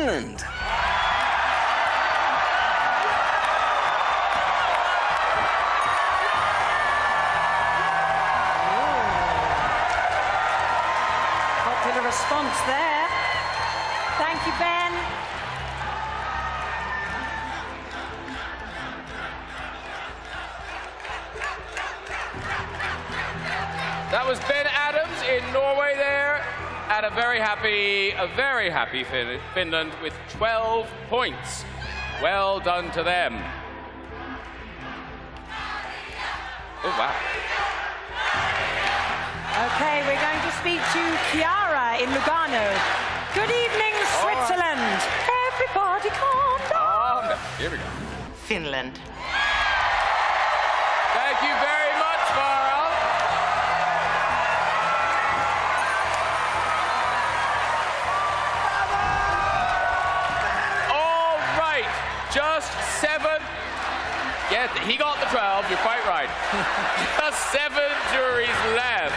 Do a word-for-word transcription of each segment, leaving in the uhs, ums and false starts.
Finland. Popular response there. Thank you, Ben. That was Ben Adams in Norway there, and a very happy, a very happy fin Finland with twelve points. Well done to them. Oh, wow. Okay, we're going to speak to Chiara in Lugano. Good evening, Switzerland. Right. Everybody calm down. Um, here we go. Finland. Thank you very much, Mara. All right, just seven. Yeah, he got the twelve, you're quite right. Just seven juries left.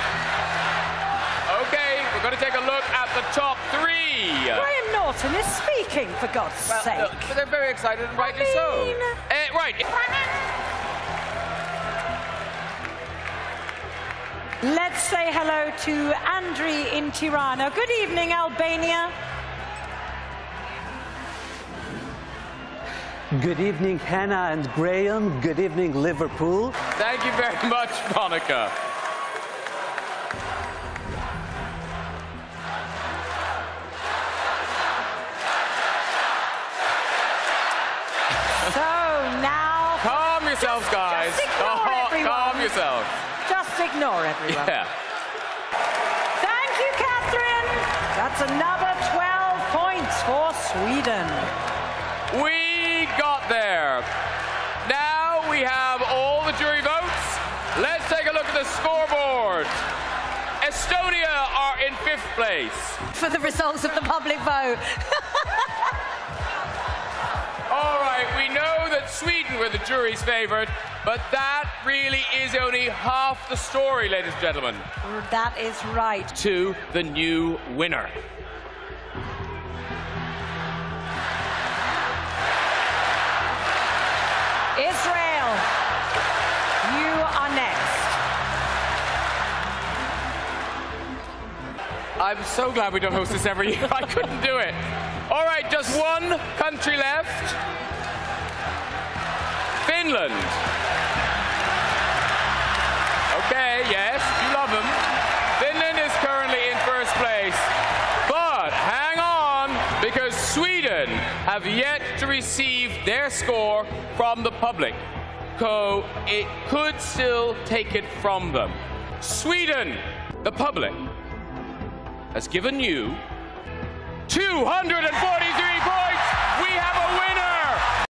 Okay, we're going to take a look at the top three. Graham Norton is speaking, for God's well, sake. Look, but they're very excited, and rightly mean... so. Uh, right. Let's say hello to Andri in Tirana. Good evening, Albania. Good evening, Hannah and Graham. Good evening, Liverpool. Thank you very much, Monica. Yourselves, just, guys. Just oh, calm yourself. Just ignore everyone. Yeah. Thank you, Catherine. That's another twelve points for Sweden. We got there. Now we have all the jury votes. Let's take a look at the scoreboard. Estonia are in fifth place. For the results of the public vote. All right, we know that Sweden were the jury's favourite, but that really is only half the story, ladies and gentlemen. That is right. To the new winner. Israel, you are next. I'm so glad we don't host this every year. I couldn't do it. All right, just one country left. Finland. Okay, yes, you love them. Finland is currently in first place. But hang on, because Sweden have yet to receive their score from the public. So it could still take it from them. Sweden, the public, has given you two hundred forty